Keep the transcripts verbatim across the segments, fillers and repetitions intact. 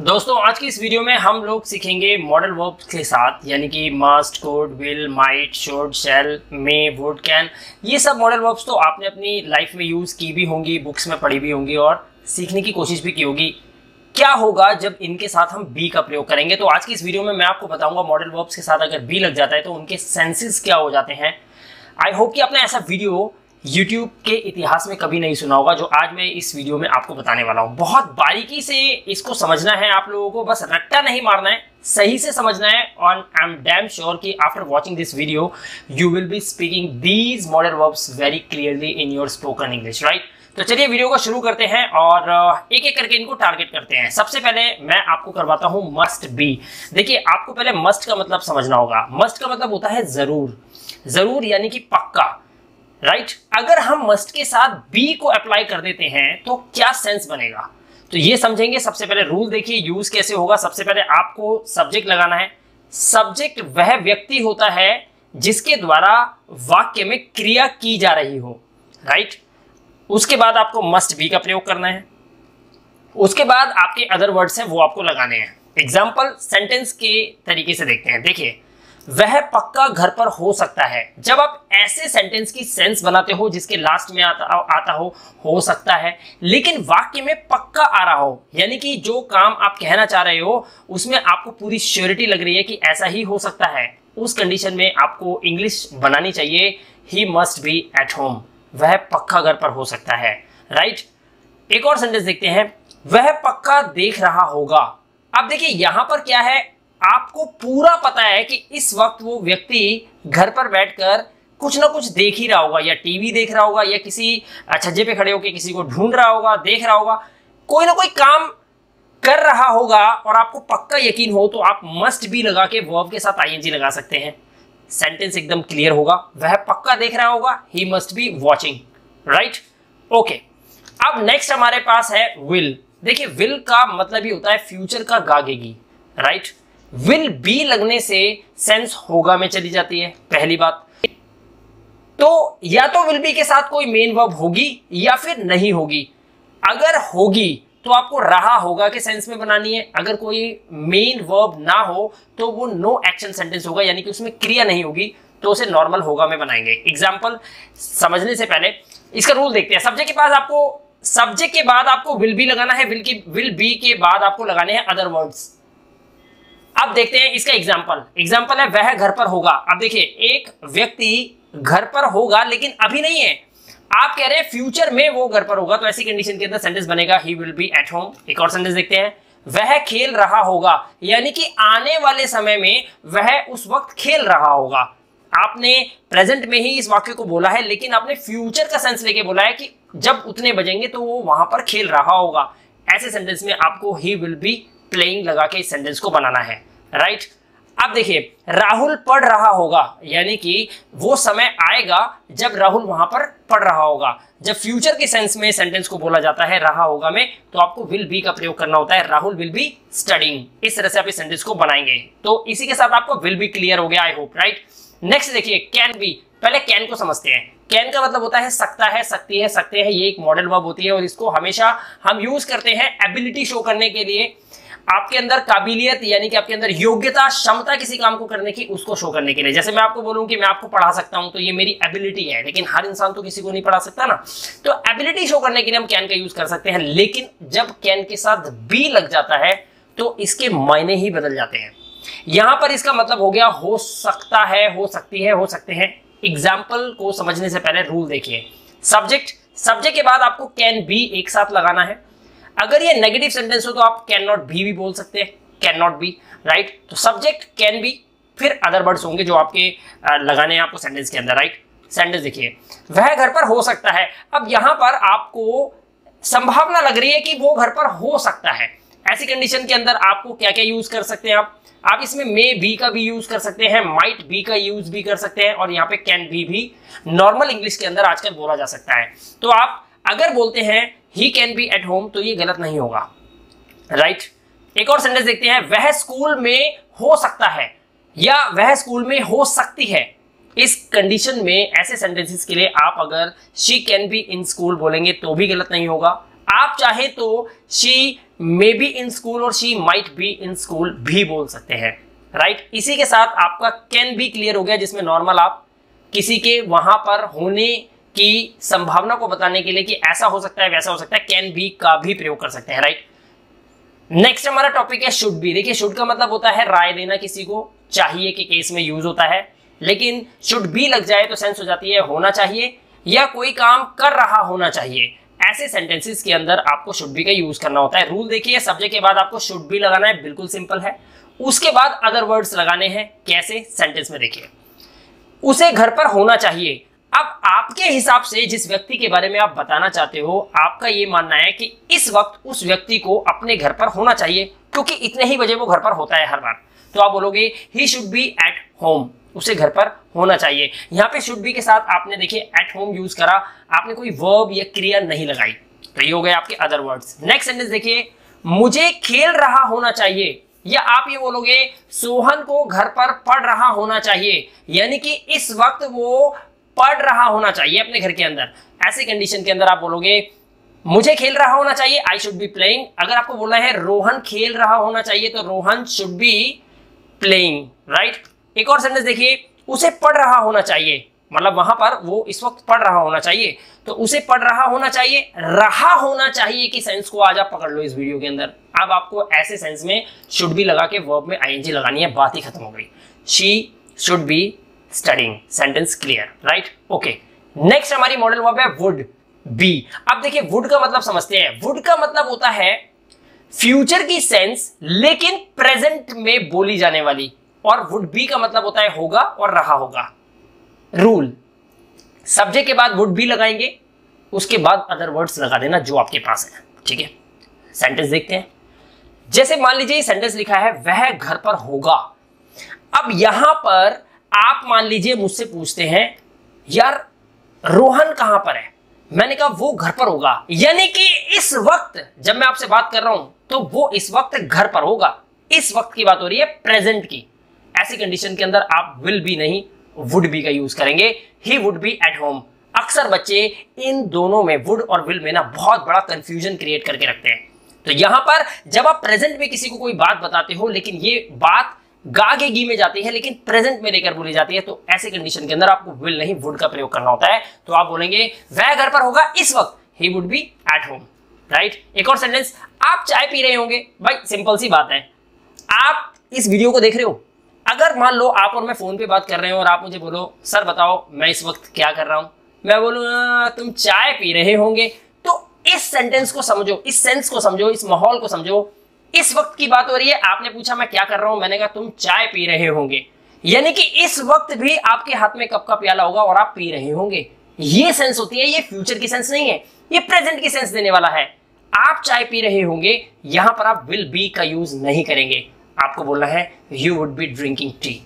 दोस्तों आज की इस वीडियो में हम लोग सीखेंगे मॉडल वर्ब के साथ, यानी कि must, could, will, might, should, shall, may, would, can. ये सब मॉडल वर्ब्स तो आपने अपनी लाइफ में यूज की भी होंगी, बुक्स में पढ़ी भी होंगी और सीखने की कोशिश भी की होगी। क्या होगा जब इनके साथ हम बी का प्रयोग करेंगे? तो आज की इस वीडियो में मैं आपको बताऊंगा मॉडल वर्ब्स के साथ अगर बी लग जाता है तो उनके सेंसेस क्या हो जाते हैं। आई होप कि आपने ऐसा वीडियो यूट्यूब के इतिहास में कभी नहीं सुना होगा, जो आज मैं इस वीडियो में आपको बताने वाला हूँ। बहुत बारीकी से इसको समझना है आप लोगों को, बस रट्टा नहीं मारना है, सही से समझना है। और आई एम डैम श्योर कि after watching this video you will be speaking these model verbs very clearly in your spoken English, right? तो चलिए वीडियो को शुरू करते हैं और एक एक करके इनको टारगेट करते हैं। सबसे पहले मैं आपको करवाता हूँ मस्ट बी। देखिए, आपको पहले मस्ट का मतलब समझना होगा। मस्ट का मतलब होता है जरूर, जरूर यानी कि पक्का, राइट right? अगर हम मस्ट के साथ बी को अप्लाई कर देते हैं तो क्या सेंस बनेगा, तो ये समझेंगे। सबसे पहले रूल देखिए, यूज कैसे होगा। सबसे पहले आपको सब्जेक्ट लगाना है। सब्जेक्ट वह व्यक्ति होता है जिसके द्वारा वाक्य में क्रिया की जा रही हो, राइट right? उसके बाद आपको मस्ट बी का प्रयोग करना है। उसके बाद आपके अदर वर्ड्स हैं वो आपको लगाने हैं। एग्जाम्पल सेंटेंस के तरीके से देखते हैं। देखिए, वह पक्का घर पर हो सकता है। जब आप ऐसे सेंटेंस की सेंस बनाते हो जिसके लास्ट में आता आता हो हो सकता है, लेकिन वाक्य में पक्का आ रहा हो, यानी कि जो काम आप कहना चाह रहे हो उसमें आपको पूरी श्योरिटी लग रही है कि ऐसा ही हो सकता है, उस कंडीशन में आपको इंग्लिश बनानी चाहिए he must be at home. वह पक्का घर पर हो सकता है, राइट right? एक और सेंटेंस देखते हैं, वह पक्का देख रहा होगा। अब देखिए यहां पर क्या है, आपको पूरा पता है कि इस वक्त वो व्यक्ति घर पर बैठकर कुछ ना कुछ देख ही रहा होगा, या टीवी देख रहा होगा, या किसी छज्जे पे खड़े होकर किसी को ढूंढ रहा होगा, देख रहा होगा, कोई ना कोई काम कर रहा होगा। और आपको पक्का यकीन हो तो आप मस्ट बी लगा के वर्ब के साथ आईएनजी लगा सकते हैं। सेंटेंस एकदम क्लियर होगा। वह पक्का देख रहा होगा, he must be watching, right? Okay, अब नेक्स्ट हमारे पास है विल। देखिए, विल का मतलब ही होता है फ्यूचर का गागेगी, राइट right? विल बी लगने से सेंस होगा में चली जाती है, पहली बात। तो या तो विल बी के साथ कोई मेन वर्ब होगी या फिर नहीं होगी। अगर होगी तो आपको रहा होगा के सेंस में बनानी है। अगर कोई मेन वर्ब ना हो तो वो नो एक्शन सेंटेंस होगा, यानी कि उसमें क्रिया नहीं होगी, तो उसे नॉर्मल होगा में बनाएंगे। एग्जाम्पल समझने से पहले इसका रूल देखते हैं। सब्जेक्ट के पास आपको सब्जेक्ट के बाद आपको विल बी लगाना है। विल के विल बी के बाद आपको लगाने हैं अदर वर्ड्स। अब देखते हैं इसका एग्जाम्पल। एग्जाम्पल है वह घर पर होगा। अब देखिए, एक व्यक्ति घर पर होगा लेकिन अभी नहीं है, आप कह रहे हैं फ्यूचर में वो घर पर होगा, तो ऐसी कंडीशन के अंदर सेंटेंस बनेगा he will be at home. एक और सेंटेंस देखते हैं, वह खेल रहा होगा, यानी कि आने वाले समय में वह उस वक्त खेल रहा होगा। आपने प्रेजेंट में ही इस वाक्य को बोला है, लेकिन आपने फ्यूचर का सेंस लेके बोला है कि जब उतने बजेंगे तो वो वहां पर खेल रहा होगा। ऐसे सेंटेंस में आपको ही विल बी प्लेइंग लगा के इस सेंटेंस को बनाना है, राइट right? अब देखिए, राहुल पढ़ रहा होगा, यानी कि वो समय आएगा जब राहुल वहां पर पढ़ रहा होगा। जब फ्यूचर के सेंस में सेंटेंस को बोला जाता है रहा होगा में, तो आपको विल बी का प्रयोग करना होता है। राहुल विल बी स्टडीइंग, इस तरह से आप इस सेंटेंस को बनाएंगे। तो इसी के साथ आपको विल बी क्लियर हो गया, आई होप, राइट? नेक्स्ट देखिए कैन बी। पहले कैन को समझते हैं। कैन का मतलब होता है सकता है, सकती है, सकते हैं। ये एक मॉडल वर्ब होती है और इसको हमेशा हम यूज करते हैं एबिलिटी शो करने के लिए, आपके अंदर काबिलियत, यानी कि आपके अंदर योग्यता, क्षमता किसी काम को करने की, उसको शो करने के लिए। जैसे मैं आपको बोलूं कि मैं आपको पढ़ा सकता हूं, तो ये मेरी एबिलिटी है, लेकिन हर इंसान तो किसी को नहीं पढ़ा सकता ना, तो एबिलिटी शो करने के लिए हम कैन का यूज कर सकते हैं। लेकिन जब कैन के साथ बी लग जाता है तो इसके मायने ही बदल जाते हैं। यहां पर इसका मतलब हो गया हो सकता है, हो सकती है, हो सकते हैं। एग्जाम्पल को समझने से पहले रूल देखिए। सब्जेक्ट सब्जेक्ट के बाद आपको कैन बी एक साथ लगाना है। अगर ये नेगेटिव सेंटेंस हो तो आप कैन नॉट बी भी बोल सकते हैं, कैन नॉट बी, राइट? तो सब्जेक्ट कैन बी, फिर अदर वर्ड्स होंगे जो आपके लगाने हैं आपको सेंटेंस के अंदर, राइट right? सेंटेंस देखिए, वह घर पर हो सकता है। अब यहां पर आपको संभावना लग रही है कि वो घर पर हो सकता है। ऐसी कंडीशन के अंदर आपको क्या क्या यूज कर सकते हैं आप आप इसमें मे बी का भी यूज कर सकते हैं, माइट बी का यूज भी कर सकते हैं, और यहाँ पे कैन बी भी नॉर्मल इंग्लिश के अंदर आजकल बोला जा सकता है। तो आप अगर बोलते हैं he can be at home तो ये गलत नहीं होगा, राइट right? एक और सेंटेंस देखते हैं, वह स्कूल में हो सकता है या वह स्कूल में हो सकती है। इस कंडीशन में ऐसे सेंटेंसेस के लिए आप अगर she can be in school बोलेंगे तो भी गलत नहीं होगा। आप चाहे तो she may be in school और she might be in school भी बोल सकते हैं, राइट right? इसी के साथ आपका कैन भी क्लियर हो गया, जिसमें नॉर्मल आप किसी के वहां पर होने की संभावना को बताने के लिए कि ऐसा हो सकता है वैसा हो सकता है कैन बी का भी प्रयोग कर सकते हैं, राइट right? नेक्स्ट हमारा टॉपिक है शुड बी। देखिए शुड का मतलब होता है राय देना, किसी को चाहिए के केस में यूज होता है, लेकिन शुड बी लग जाए तो सेंस हो जाती है होना चाहिए या कोई काम कर रहा होना चाहिए। ऐसे सेंटेंसेस के अंदर आपको शुड बी का यूज करना होता है। रूल देखिए, सब्जेक्ट के बाद आपको शुड बी लगाना है, बिल्कुल सिंपल है। उसके बाद अदर वर्ड्स लगाने हैं, कैसे सेंटेंस में देखिए, उसे घर पर होना चाहिए। अब आपके हिसाब से जिस व्यक्ति के बारे में आप बताना चाहते हो, आपका ये मानना है कि इस वक्त उस व्यक्ति को अपने घर पर होना चाहिए क्योंकि इतने ही बजे वो घर पर होता है हर बार, तो आप बोलोगे he should be at home, उसे घर पर होना चाहिए। यहाँ पे शुड बी के साथ आपने देखिए एट होम यूज करा, आपने कोई वर्ब या क्रिया नहीं लगाई, तो ये हो गए आपके अदर वर्ड्स। नेक्स्ट सेंटेंस देखिए, मुझे खेल रहा होना चाहिए, या आप ये बोलोगे सोहन को घर पर पढ़ रहा होना चाहिए, यानी कि इस वक्त वो पढ़ रहा होना चाहिए अपने घर के अंदर। ऐसे कंडीशन के अंदर आप बोलोगे मुझे खेल रहा होना चाहिए, आई शुड बी प्लेइंग। अगर आपको बोलना है रोहन खेल रहा होना चाहिए तो Rohan should be playing, right. एक और सेंटेंस देखिए, उसे पढ़ रहा होना चाहिए, मतलब वहां पर वो इस वक्त पढ़ रहा होना चाहिए, तो उसे पढ़ रहा होना चाहिए। रहा होना चाहिए कि सेंस को आज आप पकड़ लो इस वीडियो के अंदर। अब आपको ऐसे सेंस में शुड बी लगा के वर्ब में आईएनजी लगानी है, बात ही खत्म हो गई। She should be studying, sentence clear, right, okay. Next हमारी मॉडल वर्ब है वुड बी। अब देखिए वुड का मतलब समझते हैं। वुड का मतलब होता है फ्यूचर की सेंस लेकिन प्रेजेंट में बोली जाने वाली, और वुड बी का मतलब होता है होगा और रहा होगा। रूल, सब्जेक्ट के बाद वुड बी लगाएंगे, उसके बाद अदर वर्ड्स लगा देना जो आपके पास है, ठीक है। सेंटेंस देखते हैं, जैसे मान लीजिए सेंटेंस लिखा है वह घर पर होगा। अब यहां पर आप मान लीजिए मुझसे पूछते हैं यार रोहन कहां पर है, मैंने कहा वो घर पर होगा, यानी कि इस वक्त जब मैं आपसे बात कर रहा हूं तो वो इस वक्त घर पर होगा। इस वक्त की बात हो रही है, प्रेजेंट की। ऐसी कंडीशन के अंदर आप विल बी नहीं वुड बी का यूज करेंगे, he would be at home. अक्सर बच्चे इन दोनों में वुड और विल में ना बहुत बड़ा कंफ्यूजन क्रिएट करके रखते हैं। तो यहां पर जब आप प्रेजेंट में किसी को कोई बात बताते हो लेकिन ये बात गा के गी में जाती है लेकिन प्रेजेंट में लेकर बोली जाती है, तो ऐसे कंडीशन के अंदर आपको विल नहीं वुड का प्रयोग करना होता है। तो आप बोलेंगे वह घर पर होगा इस वक्त, he would be at home, right. एक और सेंटेंस, आप चाय पी रहे होंगे। भाई सिंपल सी बात है, आप इस वीडियो को देख रहे हो, अगर मान लो आप और मैं फोन पे बात कर रहे हो और आप मुझे बोलो सर बताओ मैं इस वक्त क्या कर रहा हूं, मैं बोलू तुम चाय पी रहे होंगे, तो इस सेंटेंस को समझो, इस सेंस को समझो, इस माहौल को समझो। इस वक्त की बात हो रही है, आपने पूछा मैं क्या कर रहा हूं, मैंने कहा तुम चाय पी रहे होंगे, यानी कि इस वक्त भी आपके हाथ में कप का प्याला होगा और आप पी रहे होंगे। ये सेंस होती है, ये फ्यूचर की सेंस नहीं है, ये प्रेजेंट की सेंस देने वाला है। आप चाय पी रहे होंगे, यहां पर आप विल बी का यूज नहीं करेंगे। आपको बोलना है you would be drinking tea,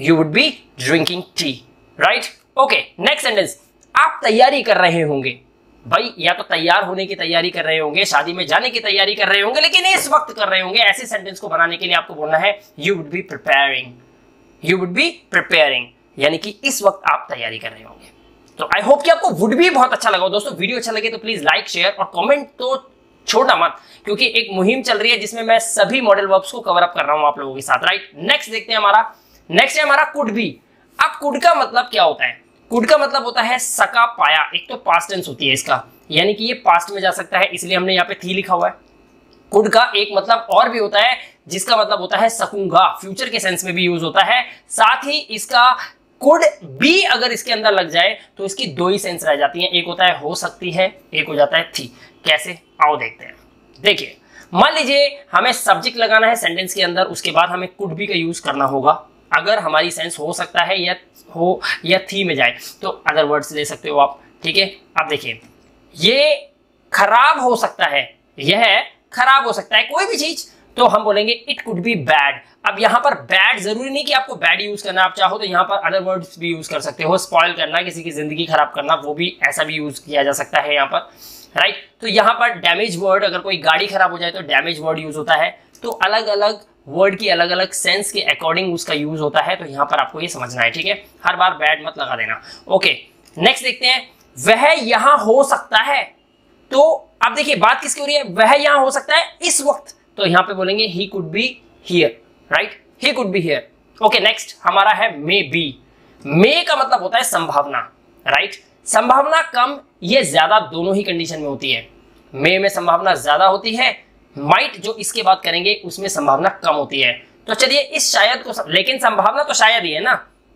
you would be drinking tea, right, okay. Next sentence, आप तैयारी कर रहे होंगे। भाई या तो तैयार होने की तैयारी कर रहे होंगे, शादी में जाने की तैयारी कर रहे होंगे, लेकिन इस वक्त कर रहे होंगे। ऐसे सेंटेंस को बनाने के लिए आपको बोलना है you would be preparing, you would be preparing, यानी कि इस वक्त आप तैयारी कर रहे होंगे। तो आई होप कि आपको वुड बी बहुत अच्छा लगा हो। दोस्तों वीडियो अच्छा लगे तो प्लीज लाइक, शेयर और कॉमेंट तो छोड़ना मत, क्योंकि एक मुहिम चल रही है जिसमें मैं सभी मॉडल वर्ब्स को कवर अप कर रहा हूं आप लोगों के साथ, राइट। नेक्स्ट देखते हैं हमारा, नेक्स्ट है हमारा कुड बी। अब कुड का मतलब क्या होता है? कुड का मतलब होता है सका पाया। एक तो पास्ट टेंस होती है इसका, यानी कि ये पास्ट में जा सकता है, इसलिए हमने यहाँ पे थी लिखा हुआ है। कुड का एक मतलब और भी होता है जिसका मतलब होता है सकूंगा, फ्यूचर के सेंस में भी यूज होता है। साथ ही इसका कुड बी अगर इसके अंदर लग जाए तो इसकी दो ही सेंस रह जाती है, एक होता है हो सकती है, एक हो जाता है थी। कैसे, आओ देखते हैं। देखिए मान लीजिए हमें सब्जेक्ट लगाना है सेंटेंस के अंदर, उसके बाद हमें कुड बी का यूज करना होगा। अगर हमारी सेंस हो सकता है या हो या थी में जाए तो अदर वर्ड्स ले सकते हो आप, ठीक है। अब देखिए ये खराब हो सकता है, यह खराब हो सकता है कोई भी चीज, तो हम बोलेंगे इट कुड बी बैड। अब यहाँ पर बैड जरूरी नहीं कि आपको बैड यूज करना, आप चाहो तो यहाँ पर अदर वर्ड्स भी यूज कर सकते हो। स्पॉइल करना, किसी की जिंदगी खराब करना, वो भी ऐसा भी यूज किया जा सकता है यहाँ पर, राइट right? तो यहाँ पर डैमेज वर्ड, अगर कोई गाड़ी खराब हो जाए तो डैमेज वर्ड यूज होता है। तो अलग अलग वर्ड की अलग अलग सेंस के अकॉर्डिंग उसका यूज होता है, तो यहाँ पर आपको ये समझना है, ठीक है। हर बार बैड मत लगा देना, ओके okay, नेक्स्ट देखते हैं। वह यहाँ हो सकता है, तो आप देखिए बात किसकी हो रही है, वह यहां हो सकता है इस वक्त, तो यहां पे बोलेंगे he could be here, right? He could be here. Okay next हमारा है मे बी। मे का मतलब होता है संभावना, राइट right? संभावना कम ये ज्यादा दोनों ही कंडीशन में होती है। मे में संभावना ज्यादा होती है, माइट जो इसके बाद करेंगे उसमें संभावना कम होती है। तो चलिए इस शायद को, लेकिन संभावना तो शायद ही है ना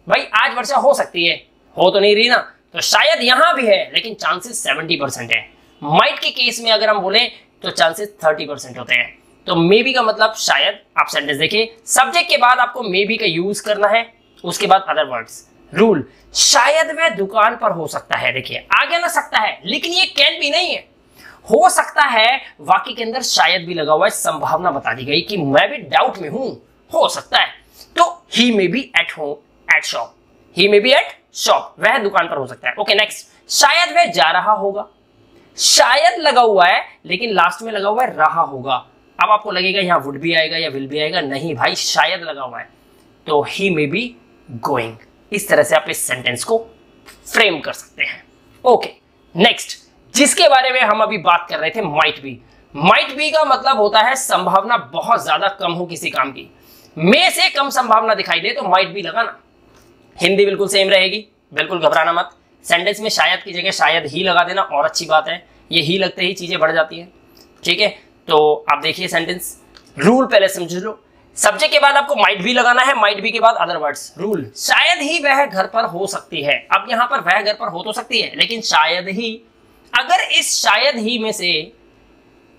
भाई, आज वर्षा हो सकती है, हो तो नहीं रही ना, तो शायद यहां भी है, लेकिन चांसेस सेवेंटी परसेंट है। माइट के केस में अगर हम बोले तो चांसेस थर्टी परसेंट होते हैं। तो मे बी का मतलब शायद, आप सेंटेंस देखिए, सब्जेक्ट के बाद आपको मे बी का यूज करना है, उसके बाद अदर वर्ड्स। रूल, शायद वह दुकान पर हो सकता है, देखिए आ गया ना सकता है, लेकिन ये कैन भी नहीं है, हो सकता है वाक्य के अंदर शायद भी लगा हुआ है, संभावना बता दी गई कि मैं भी डाउट में हूं, हो सकता है। तो he may be at home at shop, he may be at shop, वह दुकान पर हो सकता है। ओके नेक्स्ट, शायद वह जा रहा होगा, शायद लगा हुआ है लेकिन लास्ट में लगा हुआ है रहा होगा। अब आपको लगेगा यहाँ वुड भी आएगा या विल भी आएगा, नहीं भाई शायद लगा हुआ है, तो ही मे बी गोइंग। इस तरह से आप इस सेंटेंस को फ्रेम कर सकते हैं। ओके नेक्स्ट, जिसके बारे में हम अभी बात कर रहे थे, माइट बी। माइट बी का मतलब होता है संभावना बहुत ज्यादा कम हो किसी काम की, मे से कम संभावना दिखाई दे तो माइट बी लगाना। हिंदी बिल्कुल सेम रहेगी, बिल्कुल घबराना मत। सेंटेंस में शायद की जगह शायद ही लगा देना और अच्छी बात है, ये ही लगते ही चीजें बढ़ जाती है, ठीक है। तो आप देखिए सेंटेंस, रूल पहले समझ लो, सब्जेक्ट के बाद आपको माइट बी लगाना है, माइट बी के बाद अदर वर्ड्स। रूल, शायद ही वह घर पर हो सकती है, अब यहाँ पर वह घर पर हो तो सकती है, लेकिन शायद ही, अगर इस शायद ही में से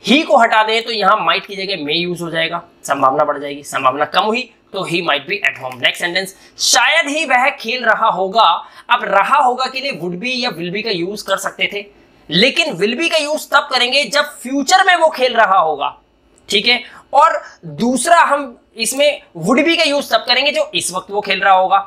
ही को हटा दें तो यहाँ माइट की जगह में यूज हो जाएगा, संभावना बढ़ जाएगी, संभावना कम हुई तो he might be at home. Next sentence, शायद ही वह खेल रहा होगा, अब रहा होगा के लिए वुड बी या विल बी का यूज कर सकते थे, लेकिन विल बी का यूज तब करेंगे जब फ्यूचर में वो खेल रहा होगा, ठीक है। और दूसरा हम इसमें वुड बी का यूज तब करेंगे जो इस वक्त वो खेल रहा होगा,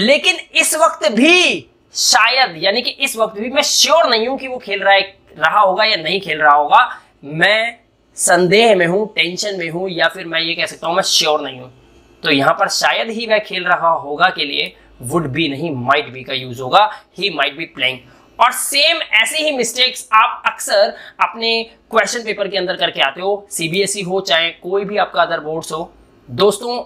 लेकिन इस वक्त भी शायद, यानी कि इस वक्त भी मैं श्योर नहीं हूं कि वो खेल रहा है रहा होगा या नहीं खेल रहा होगा, मैं संदेह में हूं, टेंशन में हूं, या फिर मैं ये कह सकता हूं मैं श्योर नहीं हूं। तो यहां पर शायद ही वह खेल रहा होगा के लिए वुड बी नहीं, माइट बी का यूज होगा, ही माइट बी प्लेइंग। और सेम ऐसे ही मिस्टेक्स आप अक्सर अपने क्वेश्चन पेपर के अंदर करके आते हो, सीबीएसई हो चाहे कोई भी आपका अदर बोर्ड्स हो। दोस्तों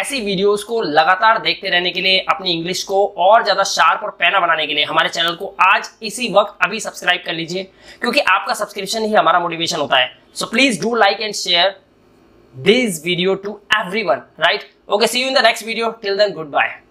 ऐसी वीडियोस को लगातार देखते रहने के लिए, अपनी इंग्लिश को और ज़्यादा शार्प और पैना बनाने के लिए हमारे चैनल को आज इसी वक्त अभी सब्सक्राइब कर लीजिए, क्योंकि आपका सब्सक्रिप्शन ही हमारा मोटिवेशन होता है। So please do like and share this video to everyone, right? Okay, see you in the next video, till then good bye.